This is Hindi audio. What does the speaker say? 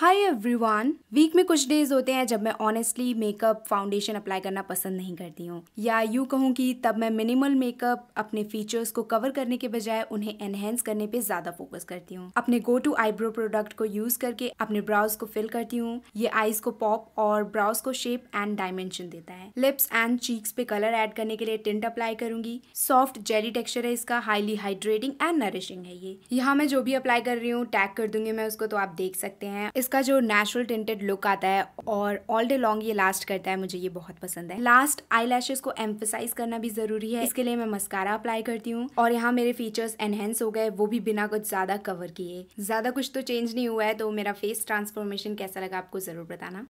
Hi everyone. वीक में कुछ डेज होते हैं जब मैं ऑनेस्टली मेकअप फाउंडेशन अप्लाई करना पसंद नहीं करती हूँ, या यूँ कहूँ कि तब मैं मिनिमल मेकअप अपने फीचर्स को कवर करने के बजाय उन्हें एनहेंस करने पे ज़्यादा फोकस करती हूँ। अपने गो टू आईब्रो प्रोडक्ट को यूज़ करके अपने ब्राउज को फिल करती हूँ। ये आईज को पॉप और ब्राउज को शेप एंड डायमेंशन देता है। लिप्स एंड चीक्स पे कलर ऐड करने के लिए टिंट अप्लाई करूँगी। सॉफ्ट जेली टेक्सचर है इसका, हाईली हाइड्रेटिंग एंड नरिशिंग है ये। यहाँ मैं जो भी अप्लाई कर रही हूँ टैग कर दूंगी मैं उसको, तो आप देख सकते हैं इसका जो नेचुरल टिंटेड लुक आता है और ऑल डे लॉन्ग ये लास्ट करता है। मुझे ये बहुत पसंद है। लास्ट आई लैशेस को एम्फेसाइज करना भी जरूरी है, इसके लिए मैं मस्कारा अप्लाई करती हूँ। और यहाँ मेरे फीचर्स एनहेंस हो गए, वो भी बिना कुछ ज्यादा कवर किए। ज्यादा कुछ तो चेंज नहीं हुआ है। तो मेरा फेस ट्रांसफॉर्मेशन कैसा लगा आपको जरूर बताना।